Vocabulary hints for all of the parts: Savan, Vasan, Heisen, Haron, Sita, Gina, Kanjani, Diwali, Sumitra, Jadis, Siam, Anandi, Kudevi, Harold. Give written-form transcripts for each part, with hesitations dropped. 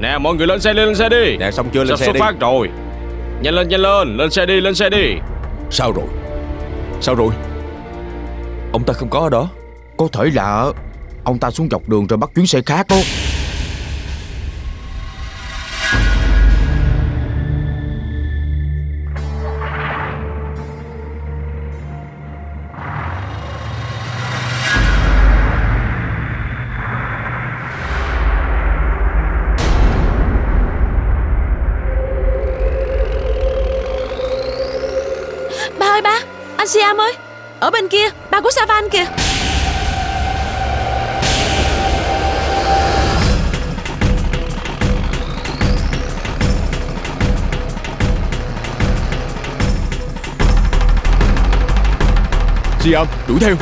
Nè mọi người lên xe đi, lên xe đi. Nè xong chưa, lên xe đi. Sắp xuất phát rồi. Nhanh lên, nhanh lên, lên xe đi, lên xe đi. Sao rồi? Sao rồi? Ông ta không có ở đó. Có thể là ông ta xuống dọc đường rồi bắt chuyến xe khác đó. Siam ơi, ở bên kia, ba của Savan kìa. Siam, đuổi theo.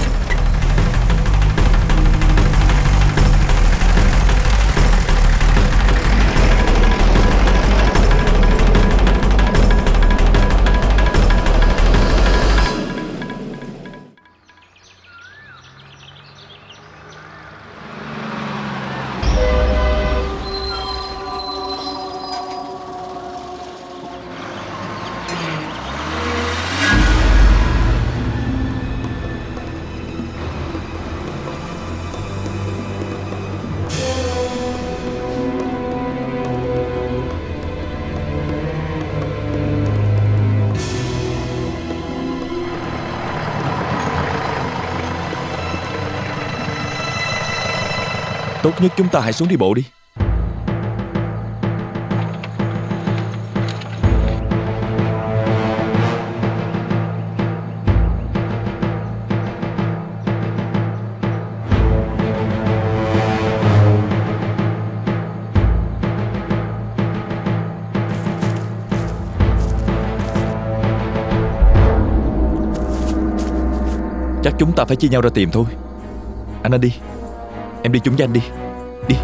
Tốt nhất chúng ta hãy xuống đi bộ đi. Chắc chúng ta phải chia nhau ra tìm thôi. Anh đi, em đi chúng với anh đi. Đi.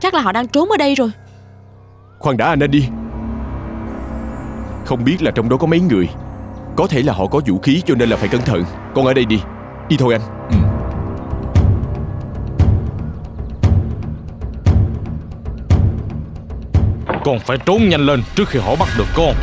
Chắc là họ đang trốn ở đây rồi. Khoan đã Anandi. Không biết là trong đó có mấy người. Có thể là họ có vũ khí cho nên là phải cẩn thận. Con ở đây đi. Đi thôi anh. Con phải trốn nhanh lên trước khi họ bắt được con.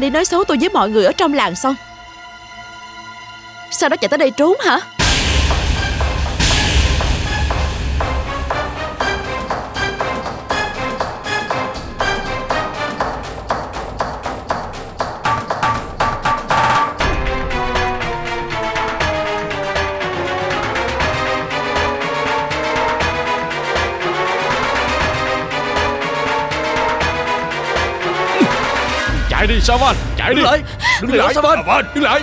Anh đi nói xấu tôi với mọi người ở trong làng xong, sau đó chạy tới đây trốn hả? Chạy đi Savan, chạy đi. Đứng lại Savan, đứng lại.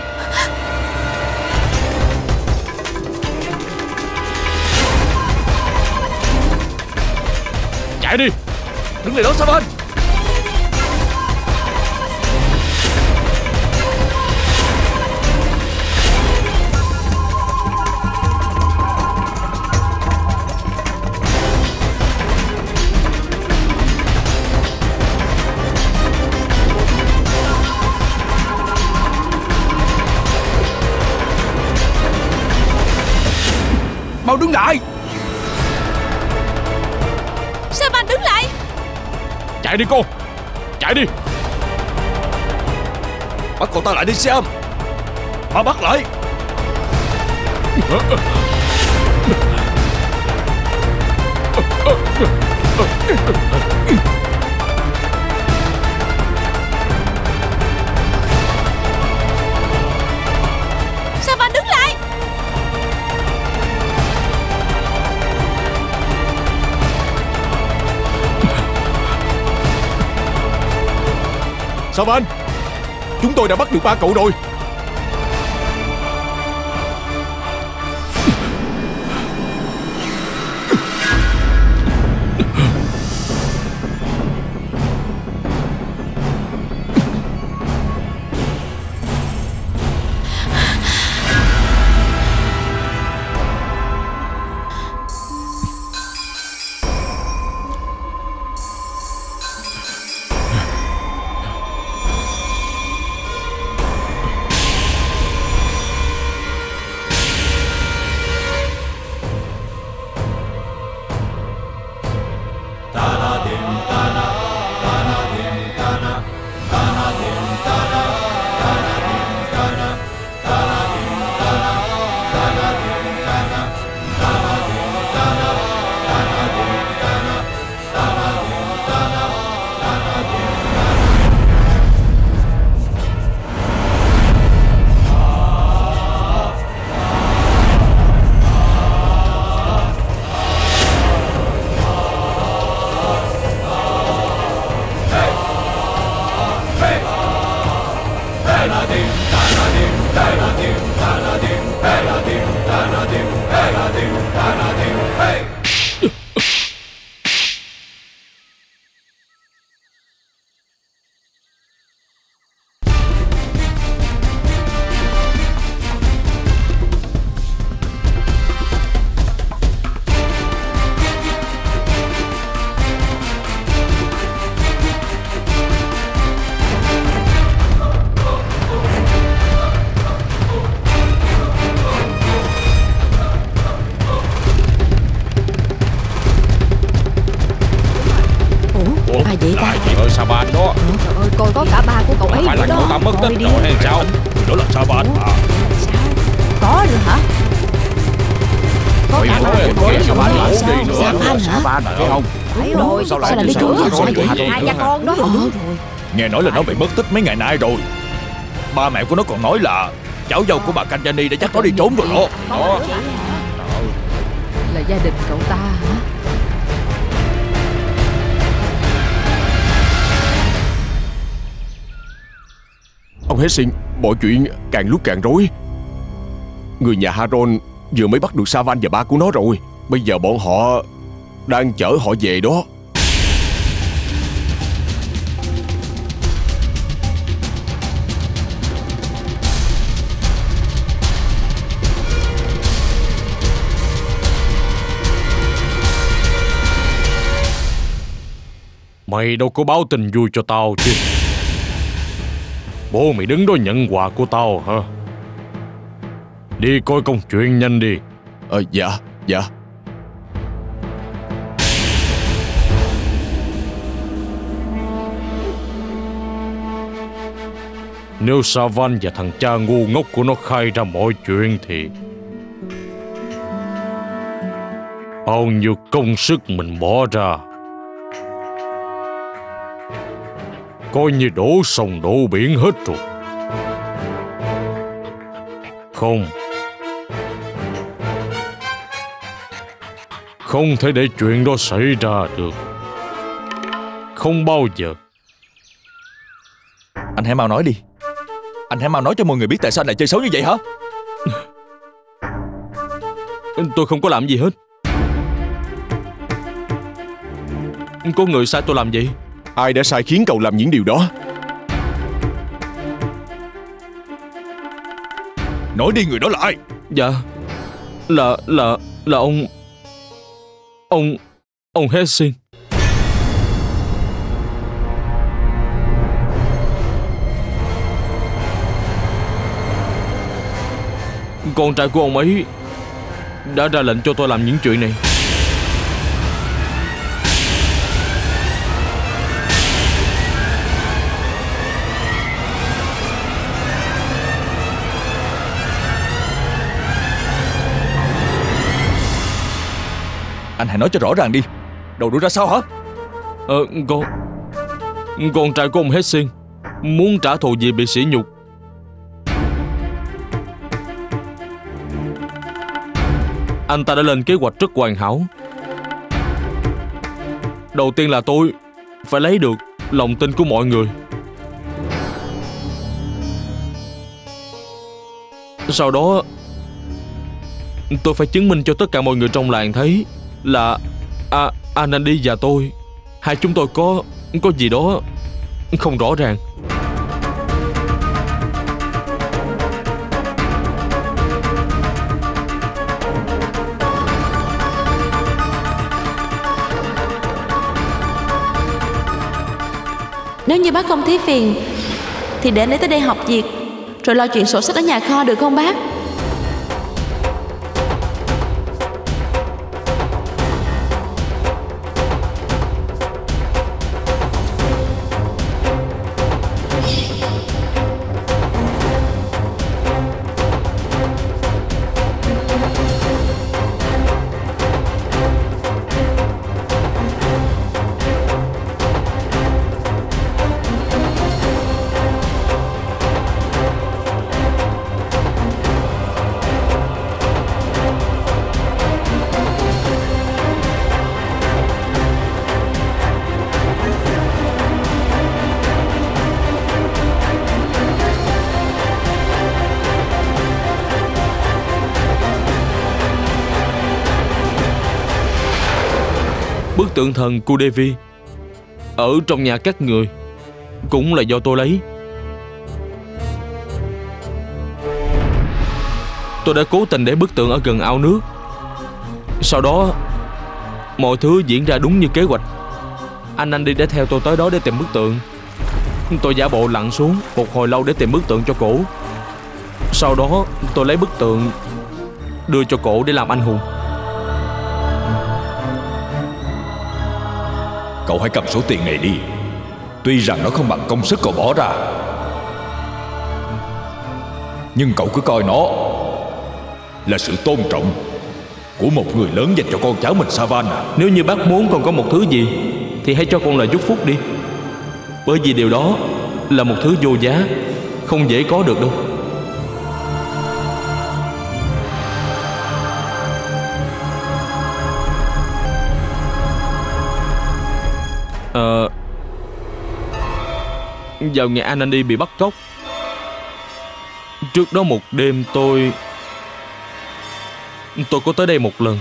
Chạy đi. Đứng lại đó Savan. Mau đứng lại! Sao anh đứng lại? Chạy đi cô! Chạy đi! Bắt cậu ta lại đi xem! Mà bắt lại! Savan, chúng tôi đã bắt được ba cậu rồi. Nghe nói là nó bị mất tích mấy ngày nay rồi. Ba mẹ của nó còn nói là cháu dâu của bà Kanjani đã dắt nó đi trốn rồi đó. Đó là gia đình cậu ta hả? Ông Heisen, mọi chuyện càng lúc càng rối. Người nhà Haron vừa mới bắt được Savan và ba của nó rồi. Bây giờ bọn họ đang chở họ về đó. Mày đâu có báo tin vui cho tao chứ? Bố mày đứng đó nhận quà của tao hả? Đi coi công chuyện nhanh đi. Dạ. Nếu Savan và thằng cha ngu ngốc của nó khai ra mọi chuyện thì bao nhiêu công sức mình bỏ ra coi như đổ sông đổ biển hết rồi. Không thể để chuyện đó xảy ra được. Không bao giờ. Anh hãy mau nói đi. Anh hãy mau nói cho mọi người biết tại sao anh lại chơi xấu như vậy hả? Tôi không có làm gì hết. Có người sai tôi làm gì? Ai đã sai khiến cậu làm những điều đó? Nói đi, người đó là ai? Dạ, là ông Heisen. Con trai của ông ấy đã ra lệnh cho tôi làm những chuyện này. Anh hãy nói cho rõ ràng đi. Đầu đuôi ra sao hả? Con trai của ông Heisen muốn trả thù vì bị sỉ nhục. Anh ta đã lên kế hoạch rất hoàn hảo. Đầu tiên là tôi phải lấy được lòng tin của mọi người. Sau đó tôi phải chứng minh cho tất cả mọi người trong làng thấy là Anandi và tôi, hai chúng tôi có gì đó không rõ ràng. Nếu như bác không thấy phiền thì để lấy tới đây học việc, rồi lo chuyện sổ sách ở nhà kho được không bác? Bức tượng thần Kudevi ở trong nhà các người cũng là do tôi lấy. Tôi đã cố tình để bức tượng ở gần ao nước. Sau đó mọi thứ diễn ra đúng như kế hoạch. Anandi đã theo tôi tới đó để tìm bức tượng. Tôi giả bộ lặn xuống một hồi lâu để tìm bức tượng cho cổ. Sau đó tôi lấy bức tượng đưa cho cổ để làm anh hùng. Cậu hãy cầm số tiền này đi. Tuy rằng nó không bằng công sức cậu bỏ ra, nhưng cậu cứ coi nó là sự tôn trọng của một người lớn dành cho con cháu mình Savan. Nếu như bác muốn con có một thứ gì thì hãy cho con lời chúc phúc đi. Bởi vì điều đó là một thứ vô giá, không dễ có được đâu. Vào ngày Anandi bị bắt cóc, trước đó một đêm tôi có tới đây một lần.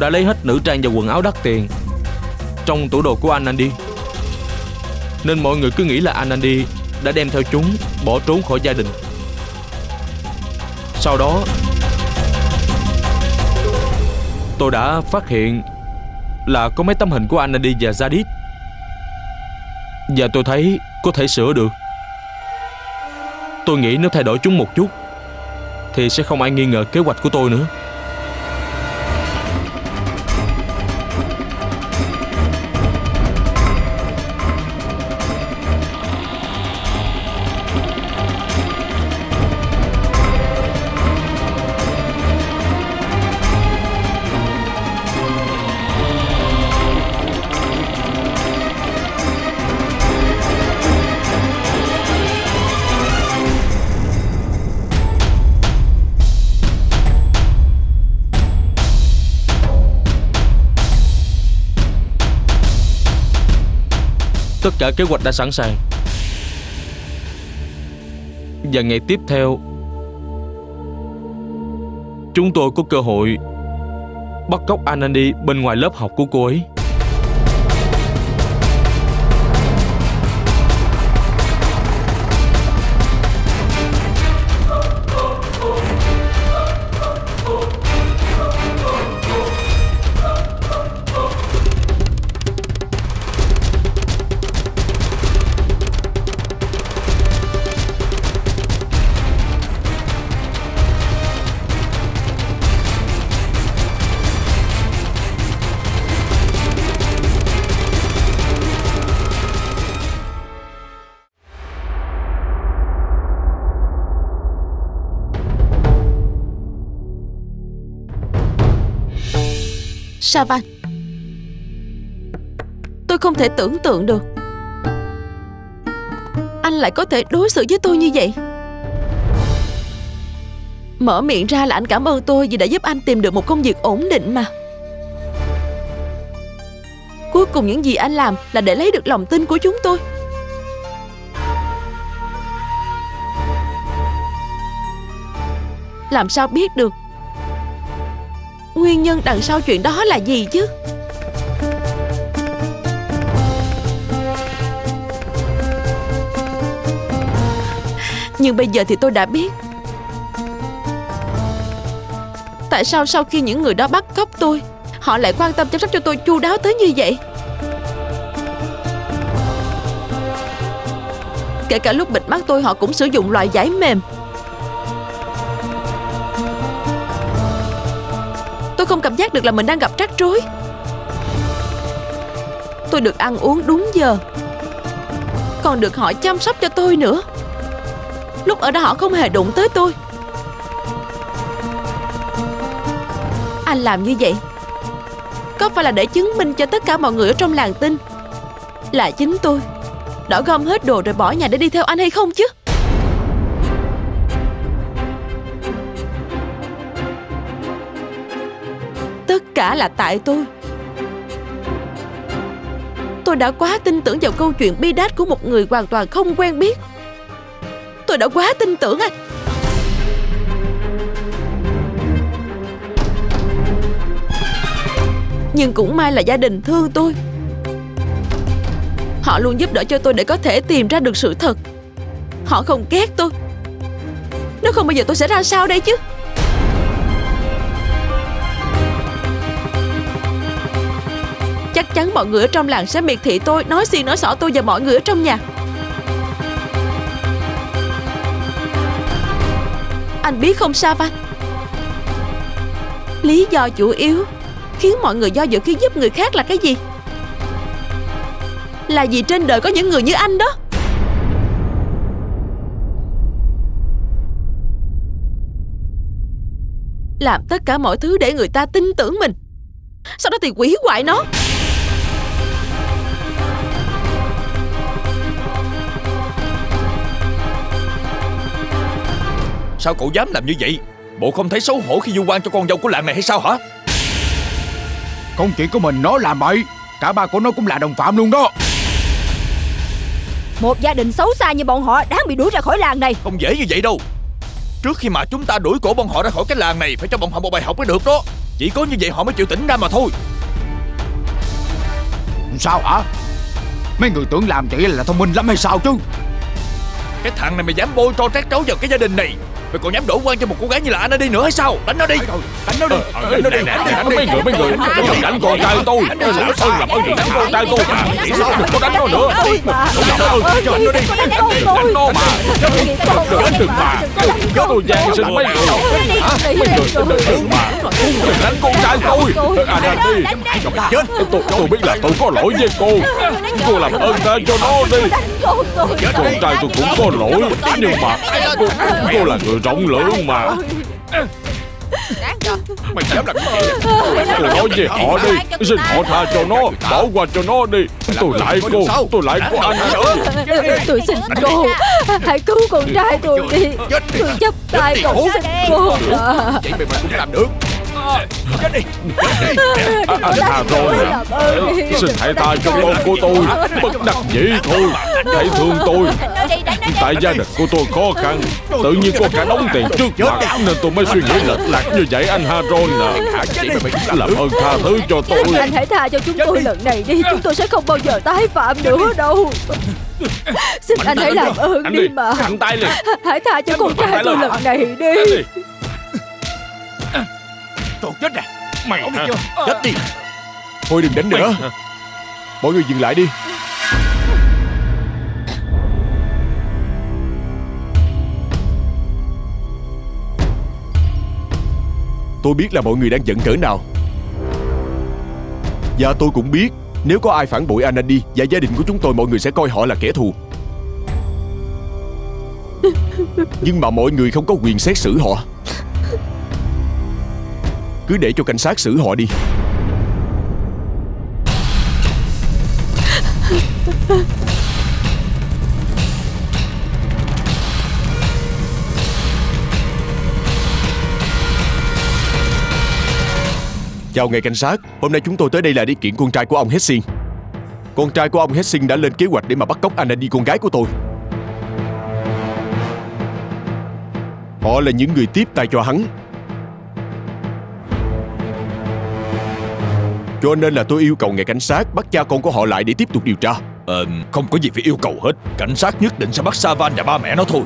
tôi đã lấy hết nữ trang và quần áo đắt tiền trong tủ đồ của Anandi, nên mọi người cứ nghĩ là Anandi đã đem theo chúng bỏ trốn khỏi gia đình. Sau đó tôi đã phát hiện là có mấy tấm hình của Anandi và Jadis, và tôi thấy có thể sửa được. Tôi nghĩ nếu thay đổi chúng một chút thì sẽ không ai nghi ngờ kế hoạch của tôi nữa. Tất cả kế hoạch đã sẵn sàng. Và ngày tiếp theo, chúng tôi có cơ hội bắt cóc Anandi bên ngoài lớp học của cô ấy. Savan, tôi không thể tưởng tượng được anh lại có thể đối xử với tôi như vậy. Mở miệng ra là anh cảm ơn tôi vì đã giúp anh tìm được một công việc ổn định mà. Cuối cùng những gì anh làm là để lấy được lòng tin của chúng tôi. Làm sao biết được nguyên nhân đằng sau chuyện đó là gì chứ? Nhưng bây giờ thì tôi đã biết tại sao sau khi những người đó bắt cóc tôi, họ lại quan tâm chăm sóc cho tôi chu đáo tới như vậy. Kể cả lúc bịt mắt tôi, họ cũng sử dụng loại vải mềm. Tôi không cảm giác được là mình đang gặp rắc rối. Tôi được ăn uống đúng giờ, còn được họ chăm sóc cho tôi nữa. Lúc ở đó họ không hề đụng tới tôi. Anh làm như vậy có phải là để chứng minh cho tất cả mọi người ở trong làng tin là chính tôi đã gom hết đồ rồi bỏ nhà để đi theo anh hay không chứ? Cả là tại tôi đã quá tin tưởng vào câu chuyện bi đát của một người hoàn toàn không quen biết. Tôi đã quá tin tưởng anh. Nhưng cũng may là gia đình thương tôi, họ luôn giúp đỡ cho tôi để có thể tìm ra được sự thật. Họ không ghét tôi, nếu không bây giờ tôi sẽ ra sao đây chứ? Chắc chắn mọi người ở trong làng sẽ miệt thị tôi, nói xiên nói xỏ tôi và mọi người ở trong nhà. Anh biết không Savan, lý do chủ yếu khiến mọi người do dự khi giúp người khác là cái gì? Là vì trên đời có những người như anh đó. Làm tất cả mọi thứ để người ta tin tưởng mình, sau đó thì hủy hoại nó. Sao cậu dám làm như vậy? Bộ không thấy xấu hổ khi vu oan cho con dâu của làng này hay sao hả? Không chỉ có mình nó làm bậy, cả ba của nó cũng là đồng phạm luôn đó. Một gia đình xấu xa như bọn họ đáng bị đuổi ra khỏi làng này. Không dễ như vậy đâu. Trước khi mà chúng ta đuổi cổ bọn họ ra khỏi cái làng này, phải cho bọn họ một bài học mới được đó. Chỉ có như vậy họ mới chịu tỉnh ra mà thôi. Sao hả? Mấy người tưởng làm vậy là thông minh lắm hay sao chứ? Cái thằng này mày dám bôi trôi trát trấu vào cái gia đình này, mày còn dám đổ quan cho một cô gái như là Anandi nữa hay sao? Đánh nó đi, đánh nó đi, đánh nó đi, đánh mấy người, đánh con trai tôi, lão sư làm ơn đừng đánh con trai tôi mà, vì sao đừng có đánh nó nữa, đánh nó đi, đánh nó mà, đừng mà, có tôi gian sinh mấy người, hả? Mấy người đừng mà, đừng đánh con trai tôi, Anandi, chết, tôi biết là tôi có lỗi với cô làm ơn tha cho nó đi, con trai tôi cũng có lỗi, nhưng mà cô là người rộng lượng mà. Mày dám làm cái gì vậy? Mày nói về họ đi, xin họ tha cho nó, bỏ qua cho nó đi. Tôi lại cô anh nữa. Tôi xin cô, hãy cứu con trai tôi đi. Tôi chấp tay cậu xin cô. Vậy mày cũng làm được. Chết đi. Anh rồi hả? Xin hãy tha cho con của tôi, bất đắc dĩ thôi. Hãy thương tôi. Tại gia đình của tôi khó khăn, tự nhiên có cả đống tiền trước mặt nên tôi mới suy nghĩ lệch lạc như vậy. Anh Haron à, làm ơn tha thứ cho tôi. Anh hãy tha cho chúng tôi lần này đi, chúng tôi sẽ không bao giờ tái phạm nữa đâu. Xin anh hãy làm ơn đi mà, hãy tha cho con trai tôi lần này đi. Tôi chết nè, mày chưa chết đi. Thôi đừng đánh nữa, mọi người dừng lại đi. Tôi biết là mọi người đang giận cỡ nào, và tôi cũng biết nếu có ai phản bội Anandi và gia đình của chúng tôi, mọi người sẽ coi họ là kẻ thù. Nhưng mà mọi người không có quyền xét xử họ, cứ để cho cảnh sát xử họ đi. Chào ngài cảnh sát, hôm nay chúng tôi tới đây là đi kiện con trai của ông Heisen. Con trai của ông Heisen đã lên kế hoạch để mà bắt cóc Anandi, con gái của tôi. Họ là những người tiếp tay cho hắn, cho nên là tôi yêu cầu ngài cảnh sát bắt cha con của họ lại để tiếp tục điều tra. Không có gì phải yêu cầu hết. Cảnh sát nhất định sẽ bắt Savan và ba mẹ nó thôi.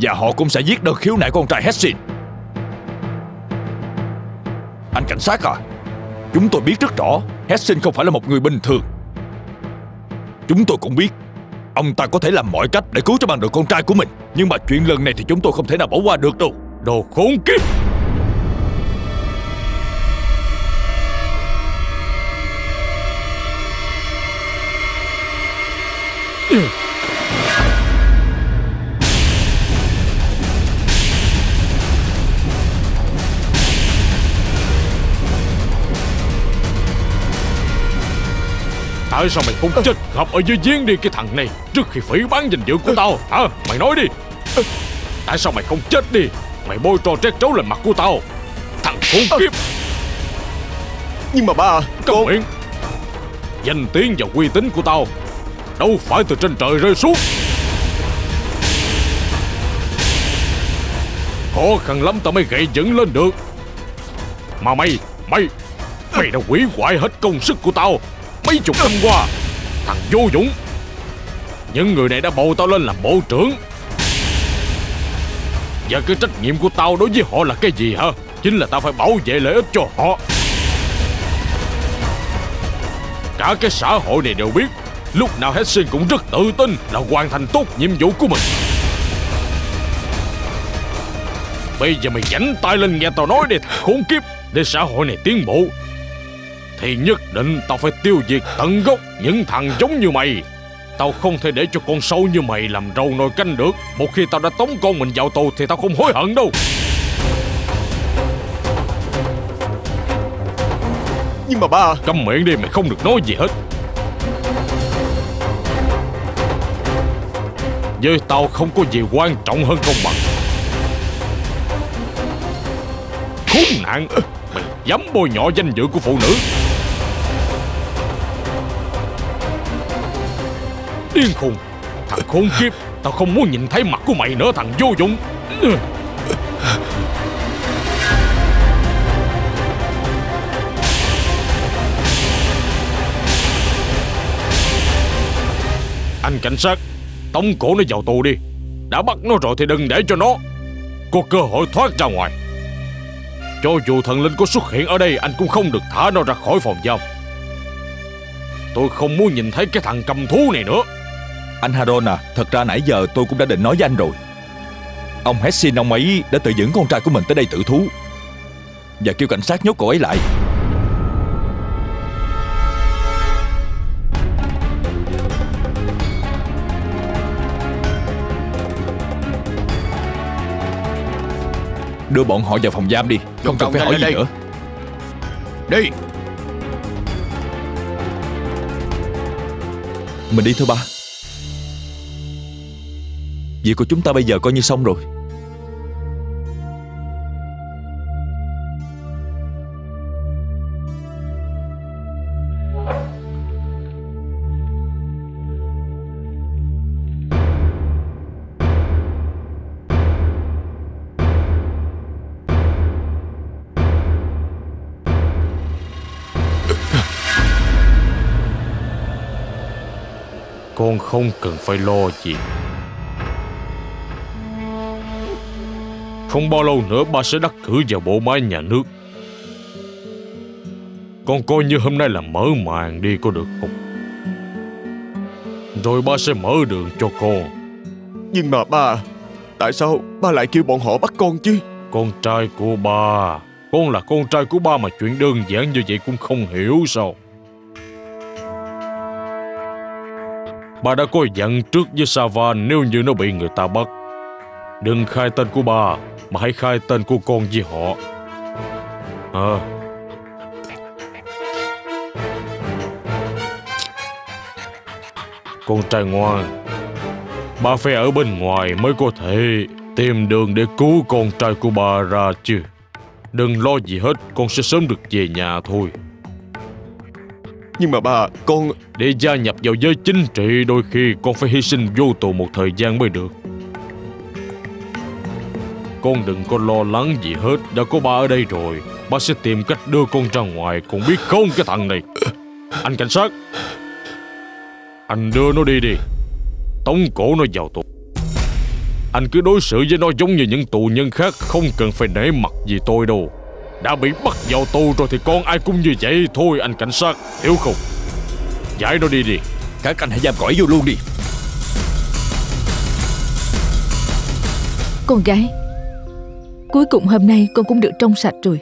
Và họ cũng sẽ giết đơn khiếu nại con trai Heisen. Anh cảnh sát à, chúng tôi biết rất rõ Heisen không phải là một người bình thường. Chúng tôi cũng biết ông ta có thể làm mọi cách để cứu cho bằng được con trai của mình, nhưng mà chuyện lần này thì chúng tôi không thể nào bỏ qua được đâu. Đồ khốn kiếp! Tại sao mày không chết ngập ở dưới giếng đi cái thằng này trước khi phỉ bán danh dự của tao hả? Mày nói đi, tại sao mày không chết đi? Mày bôi trò trét trấu lên mặt của tao, thằng khốn kiếp. Nhưng mà ba, con miệng. Danh tiếng và uy tín của tao đâu phải từ trên trời rơi xuống. Khó khăn lắm tao mới gậy dựng lên được. Mà mày đã hủy hoại hết công sức của tao mấy chục năm qua, thằng vô dũng. Những người này đã bầu tao lên làm bộ trưởng, và cái trách nhiệm của tao đối với họ là cái gì hả? Chính là tao phải bảo vệ lợi ích cho họ. Cả cái xã hội này đều biết lúc nào Heisen cũng rất tự tin là hoàn thành tốt nhiệm vụ của mình. Bây giờ mày giãnh tay lên nghe tao nói đi, thằng khốn kiếp. Để xã hội này tiến bộ thì nhất định tao phải tiêu diệt tận gốc những thằng giống như mày. Tao không thể để cho con sâu như mày làm rau nồi canh được. Một khi tao đã tống con mình vào tù thì tao không hối hận đâu. Nhưng mà ba... Câm miệng đi, mày không được nói gì hết. Với tao không có gì quan trọng hơn công bằng. Khốn nạn, mày dám bôi nhọ danh dự của phụ nữ. Điên khùng, thằng khốn kiếp. Tao không muốn nhìn thấy mặt của mày nữa, thằng vô dụng. Anh cảnh sát, tống cổ nó vào tù đi. Đã bắt nó rồi thì đừng để cho nó có cơ hội thoát ra ngoài. Cho dù thần linh có xuất hiện ở đây, anh cũng không được thả nó ra khỏi phòng giam. Tôi không muốn nhìn thấy cái thằng cầm thú này nữa. Anh Haron à, thật ra nãy giờ tôi cũng đã định nói với anh rồi. Ông Heisen ông ấy đã tự dẫn con trai của mình tới đây tự thú và kêu cảnh sát nhốt cậu ấy lại. Đưa bọn họ vào phòng giam đi. Không cần phải hỏi gì nữa. Đi. Mình đi thôi ba. Việc của chúng ta bây giờ coi như xong rồi. Con không cần phải lo gì. Không bao lâu nữa ba sẽ đắc cử vào bộ máy nhà nước. Con coi như hôm nay là mở màn đi, có được không? Rồi ba sẽ mở đường cho con. Nhưng mà ba, tại sao ba lại kêu bọn họ bắt con chứ? Con trai của ba, con là con trai của ba mà chuyện đơn giản như vậy cũng không hiểu sao? Ba đã có dặn trước với Savan, nếu như nó bị người ta bắt, đừng khai tên của ba mà hãy khai tên của con với họ. Con trai ngoan, ba phải ở bên ngoài mới có thể tìm đường để cứu con trai của ba ra chứ. Đừng lo gì hết, con sẽ sớm được về nhà thôi. Nhưng mà ba, con... Để gia nhập vào giới chính trị, đôi khi con phải hy sinh vô tù một thời gian mới được. Con đừng có lo lắng gì hết, đã có ba ở đây rồi, ba sẽ tìm cách đưa con ra ngoài, con biết không cái thằng này. Anh cảnh sát, anh đưa nó đi đi, tống cổ nó vào tù. Anh cứ đối xử với nó giống như những tù nhân khác, không cần phải nể mặt gì tôi đâu. Đã bị bắt vào tù rồi thì con ai cũng như vậy thôi anh cảnh sát, hiểu không? Giải nó đi đi. Các anh hãy giam cõi vô luôn đi. Con gái, cuối cùng hôm nay con cũng được trong sạch rồi.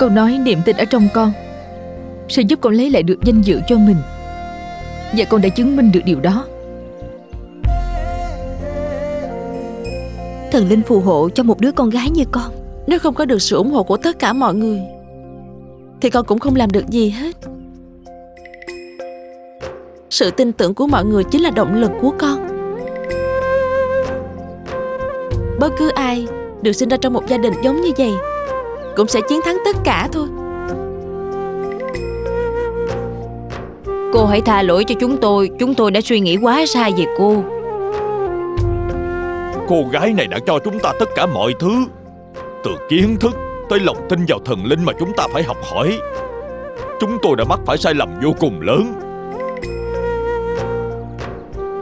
Con nói niềm tin ở trong con sẽ giúp con lấy lại được danh dự cho mình, và con đã chứng minh được điều đó. Thần linh phù hộ cho một đứa con gái như con. Nếu không có được sự ủng hộ của tất cả mọi người thì con cũng không làm được gì hết. Sự tin tưởng của mọi người chính là động lực của con. Bất cứ ai được sinh ra trong một gia đình giống như vậy cũng sẽ chiến thắng tất cả thôi. Cô hãy tha lỗi cho chúng tôi đã suy nghĩ quá xa về cô. Cô gái này đã cho chúng ta tất cả mọi thứ, từ kiến thức tới lòng tin vào thần linh mà chúng ta phải học hỏi. Chúng tôi đã mắc phải sai lầm vô cùng lớn.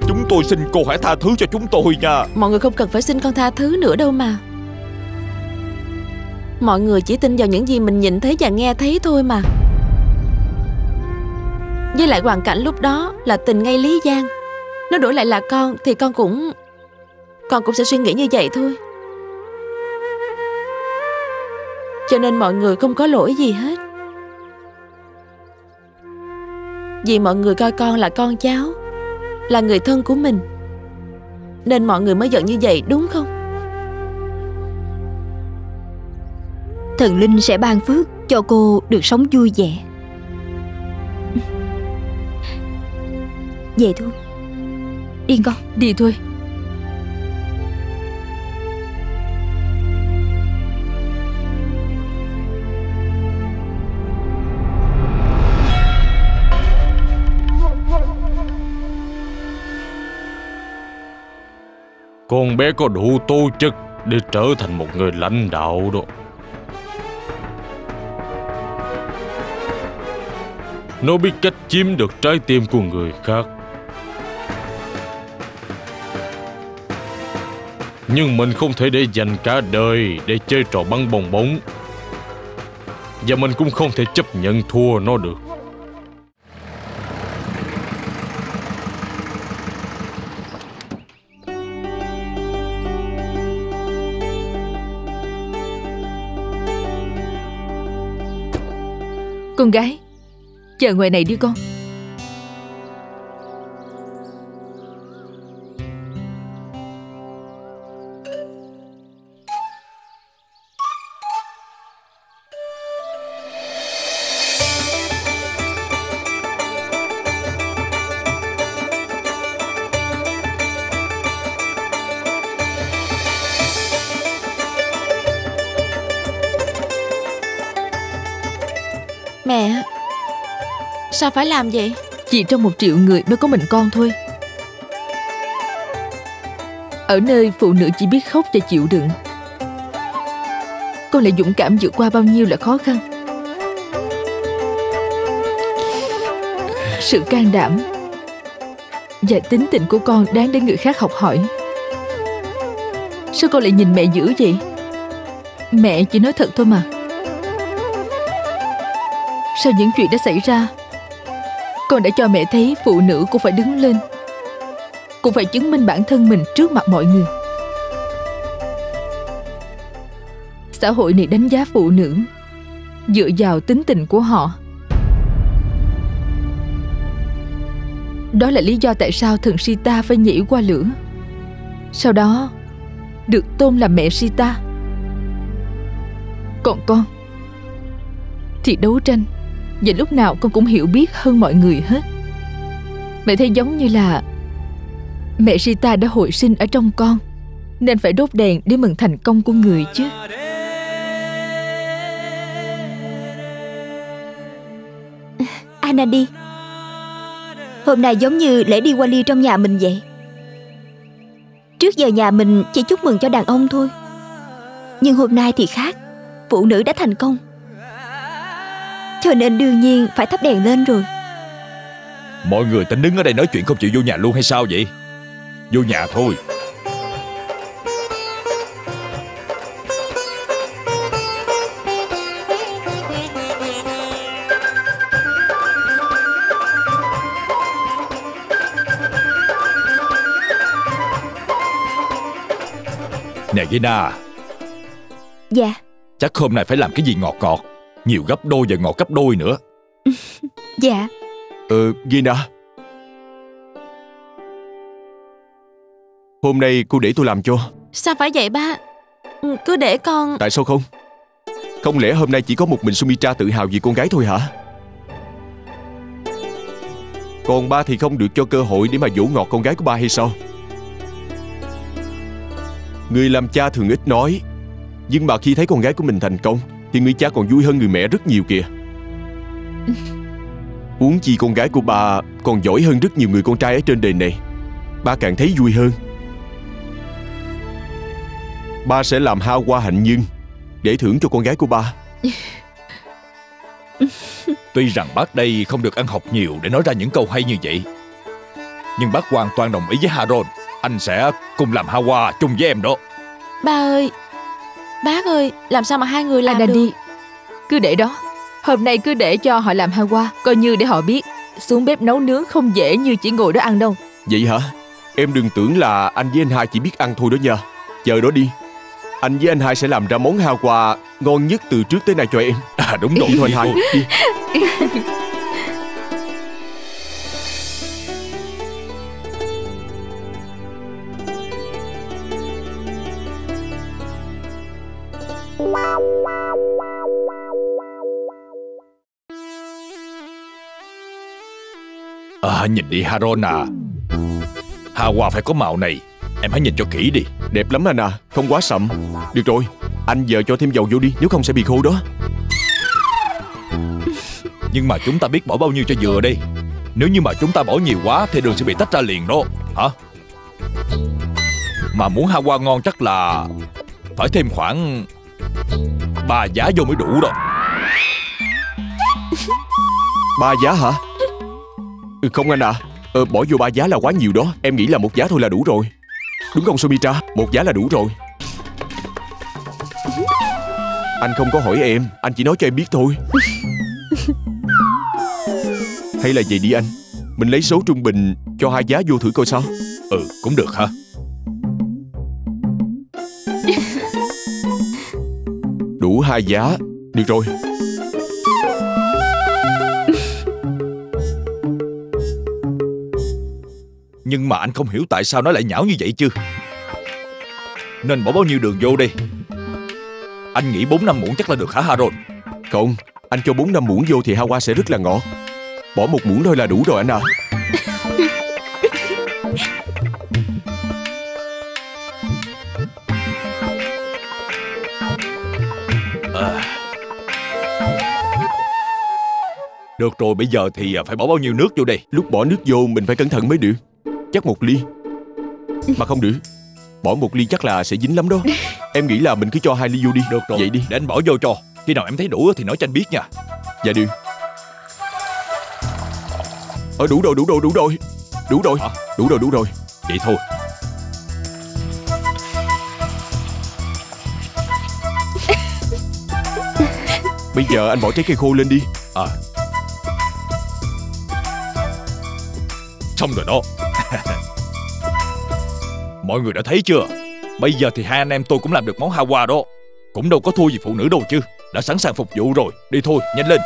Chúng tôi xin cô hãy tha thứ cho chúng tôi nha. Mọi người không cần phải xin con tha thứ nữa đâu mà. Mọi người chỉ tin vào những gì mình nhìn thấy và nghe thấy thôi mà. Với lại hoàn cảnh lúc đó là tình ngay lý gian. Nếu đổi lại là con thì con cũng sẽ suy nghĩ như vậy thôi. Cho nên mọi người không có lỗi gì hết. Vì mọi người coi con là con cháu, là người thân của mình, nên mọi người mới giận như vậy, đúng không? Thần linh sẽ ban phước cho cô được sống vui vẻ. Về thôi. Đi con. Đi thôi. Con bé có đủ tố chất để trở thành một người lãnh đạo đó. Nó biết cách chiếm được trái tim của người khác, Nhưng mình không thể để dành cả đời để chơi trò bắn bong bóng. Và mình cũng không thể chấp nhận thua nó được. Con gái, chờ ngoài này đi con. Sao phải làm vậy? Chỉ trong 1 triệu người mới có mình con thôi. Ở nơi phụ nữ chỉ biết khóc và chịu đựng, con lại dũng cảm vượt qua bao nhiêu là khó khăn. Sự can đảm và tính tình của con đáng để người khác học hỏi. Sao con lại nhìn mẹ dữ vậy? Mẹ chỉ nói thật thôi mà. Sau những chuyện đã xảy ra, con đã cho mẹ thấy phụ nữ cũng phải đứng lên, cũng phải chứng minh bản thân mình trước mặt mọi người. Xã hội này đánh giá phụ nữ dựa vào tính tình của họ. Đó là lý do tại sao thần Sita phải nhảy qua lửa, sau đó được tôn là mẹ Sita. Còn con thì đấu tranh, và lúc nào con cũng hiểu biết hơn mọi người hết. Mẹ thấy giống như là mẹ Sita đã hồi sinh ở trong con, nên phải đốt đèn để mừng thành công của người chứ. Anandi, hôm nay giống như lễ Diwali trong nhà mình vậy. Trước giờ nhà mình chỉ chúc mừng cho đàn ông thôi, nhưng hôm nay thì khác. Phụ nữ đã thành công, cho nên đương nhiên phải thắp đèn lên rồi. Mọi người tính đứng ở đây nói chuyện không chịu vô nhà luôn hay sao vậy? Vô nhà thôi. Nè Gina. Dạ. Chắc hôm nay phải làm cái gì ngọt ngọt, nhiều gấp đôi và ngọt gấp đôi nữa. Dạ. Gina, hôm nay cô để tôi làm cho. Sao phải vậy ba? Cứ để con. Tại sao không? Không lẽ hôm nay chỉ có một mình Sumitra tự hào vì con gái thôi hả? Còn ba thì không được cho cơ hội để mà dỗ ngọt con gái của ba hay sao? Người làm cha thường ít nói, nhưng mà khi thấy con gái của mình thành công thì người cha còn vui hơn người mẹ rất nhiều kìa. Huống chi con gái của bà còn giỏi hơn rất nhiều người con trai ở trên đời này. Ba càng thấy vui hơn. Ba sẽ làm hao qua hạnh nhân để thưởng cho con gái của ba. Tuy rằng bác đây không được ăn học nhiều để nói ra những câu hay như vậy, nhưng bác hoàn toàn đồng ý với Haron. Anh sẽ cùng làm hao qua chung với em đó. Ba ơi, bác ơi, làm sao mà hai người làm được? Đi, cứ để đó. Hôm nay cứ để cho họ làm hawa, coi như để họ biết xuống bếp nấu nướng không dễ như chỉ ngồi đó ăn đâu. Vậy hả? Em đừng tưởng là anh với anh hai chỉ biết ăn thôi đó nha. Chờ đó đi, anh với anh hai sẽ làm ra món hawa ngon nhất từ trước tới nay cho em. À đúng rồi thôi anh hai. Nhìn đi Haron à, hawa phải có màu này. Em hãy nhìn cho kỹ đi. Đẹp lắm anh à, không quá sậm. Được rồi, anh giờ cho thêm dầu vô đi, nếu không sẽ bị khô đó. Nhưng mà chúng ta biết bỏ bao nhiêu cho vừa đi. Nếu như mà chúng ta bỏ nhiều quá thì đường sẽ bị tách ra liền đó. Hả? Mà muốn hawa ngon chắc là phải thêm khoảng 3 giá vô mới đủ rồi. 3 giá hả? Không anh à, bỏ vô 3 giá là quá nhiều đó. Em nghĩ là 1 giá thôi là đủ rồi. Đúng không Sumitra? Một giá là đủ rồi. Anh không có hỏi em, anh chỉ nói cho em biết thôi. Hay là vậy đi anh, mình lấy số trung bình cho hai giá vô thử coi sao. Ừ, cũng được hả? Đủ hai giá, được rồi. Nhưng mà anh không hiểu tại sao nó lại nhão như vậy chứ. Nên bỏ bao nhiêu đường vô đi? Anh nghĩ 4-5 muỗng chắc là được hả Harold? Không, anh cho 4-5 muỗng vô thì Hawa sẽ rất là ngọt. Bỏ một muỗng thôi là đủ rồi anh à. Được rồi, bây giờ thì phải bỏ bao nhiêu nước vô đây? Lúc bỏ nước vô mình phải cẩn thận mới được. Chắc 1 ly. Mà không được, bỏ 1 ly chắc là sẽ dính lắm đó. Em nghĩ là mình cứ cho 2 ly vô đi. Được rồi, vậy đi, để anh bỏ vô cho. Khi nào em thấy đủ thì nói cho anh biết nha. Dạ được. Đủ rồi. Vậy thôi. Bây giờ anh bỏ trái cây khô lên đi. Xong rồi đó. Mọi người đã thấy chưa? Bây giờ thì hai anh em tôi cũng làm được món Hawa đó. Cũng đâu có thua gì phụ nữ đâu chứ. Đã sẵn sàng phục vụ rồi. Đi thôi, nhanh lên.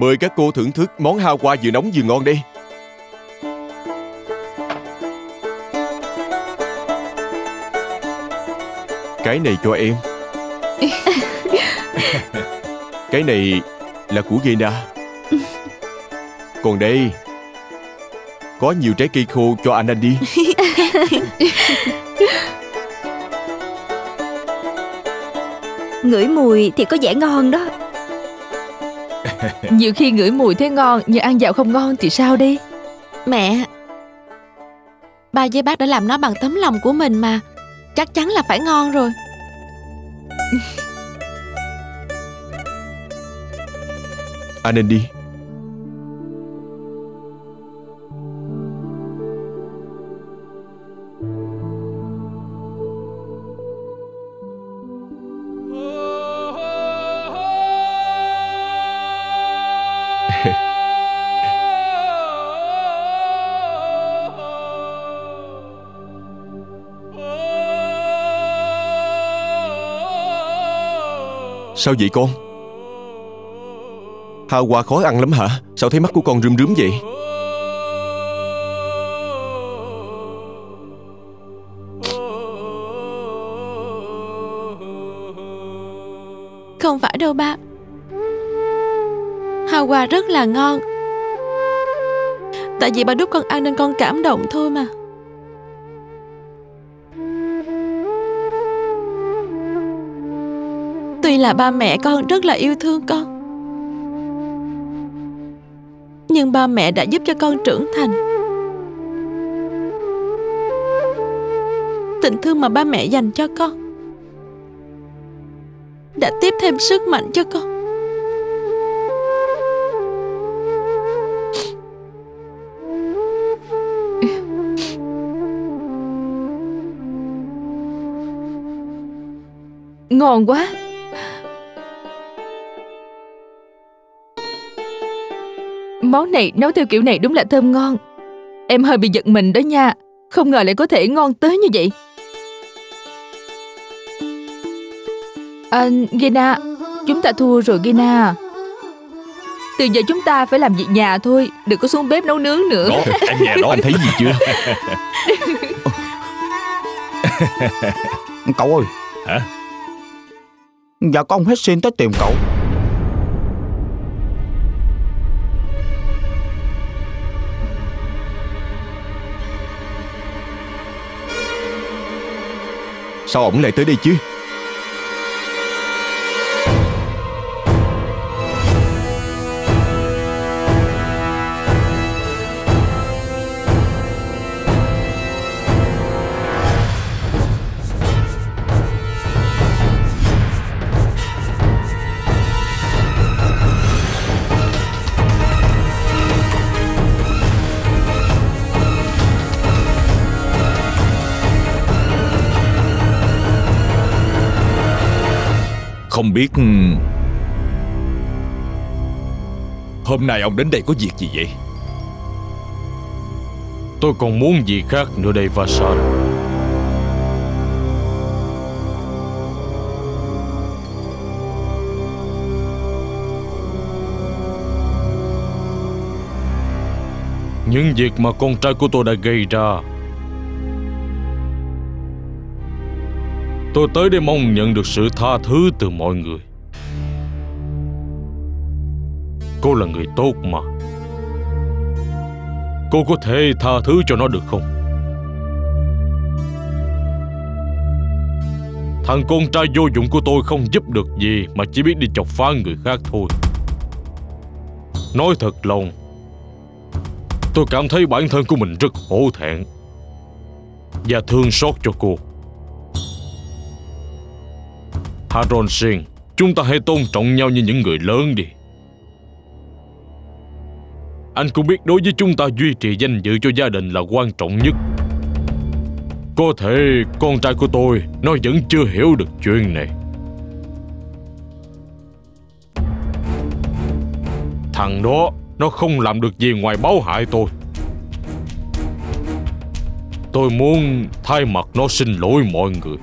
Mời các cô thưởng thức món Hawa vừa nóng vừa ngon đây. Cái này cho em. Cái này là của Gina. Còn đây, có nhiều trái cây khô cho Anandi. Ngửi mùi thì có vẻ ngon đó. Nhiều khi ngửi mùi thấy ngon, nhưng ăn vào không ngon thì sao đi? Mẹ, ba với bác đã làm nó bằng tấm lòng của mình mà. Chắc chắn là phải ngon rồi. Anh nên đi. Sao vậy con? Hawa khó ăn lắm hả? Sao thấy mắt của con rướm rướm vậy? Không phải đâu ba, Hawa rất là ngon. Tại vì ba đút con ăn nên con cảm động thôi mà. Tuy là ba mẹ con rất là yêu thương con, nhưng ba mẹ đã giúp cho con trưởng thành. Tình thương mà ba mẹ dành cho con đã tiếp thêm sức mạnh cho con. Ngon quá. Món này nấu theo kiểu này đúng là thơm ngon. Em hơi bị giật mình đó nha. Không ngờ lại có thể ngon tới như vậy. Gina, chúng ta thua rồi Gina. Từ giờ chúng ta phải làm việc nhà thôi, đừng có xuống bếp nấu nướng nữa. Đó, em nhà đó anh thấy gì chưa? Cậu ơi. Hả? Dạ con Heisen tới tìm cậu. Sao ổng lại tới đây chứ? Không biết hôm nay ông đến đây có việc gì vậy? Tôi còn muốn gì khác nữa đây Vasan. Những việc mà con trai của tôi đã gây ra, tôi tới để mong nhận được sự tha thứ từ mọi người. Cô là người tốt mà. Cô có thể tha thứ cho nó được không? Thằng con trai vô dụng của tôi không giúp được gì mà chỉ biết đi chọc phá người khác thôi. Nói thật lòng, tôi cảm thấy bản thân của mình rất hổ thẹn và thương xót cho cô. Haron Singh, chúng ta hãy tôn trọng nhau như những người lớn đi. Anh cũng biết đối với chúng ta duy trì danh dự cho gia đình là quan trọng nhất. Có thể con trai của tôi nó vẫn chưa hiểu được chuyện này. Thằng đó nó không làm được gì ngoài báo hại tôi. Tôi muốn thay mặt nó xin lỗi mọi người.